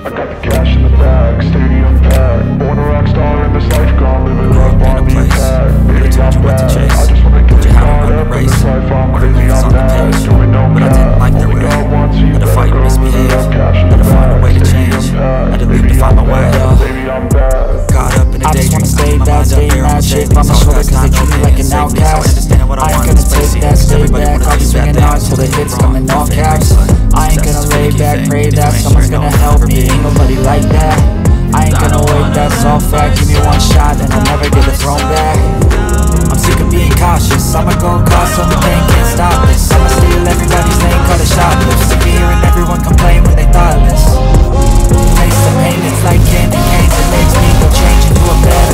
I got the cash in the bag, stadium packed. Born a rock star in this life, gone living love on the attack. Baby, I'm bad, I just wanna get it caught up in this life. I'm crazy, I'm bad, doing no cap. Only God wants you, better go live it up. Cash in the bag, stadium packed. Baby, I'm bad, baby, I'm bad. I just wanna stay that day and not shake by my shoulder, cause they treat me like an outcast. I ain't gonna take that stay back, I'll just hang out till the hits come in all caps. I ain't gonna lay back, pray that someone's gonna help me, ain't nobody like that. I ain't gonna wait, that's all fact. Give me one shot and I'll never get it thrown back. I'm sick of being cautious, I'ma go cause something, can't stop this. I'ma steal everybody's name, call it shoplift. Sick of hearing everyone complain when they thoughtless. Taste the pain, it's like candy canes, it makes me go change into a bad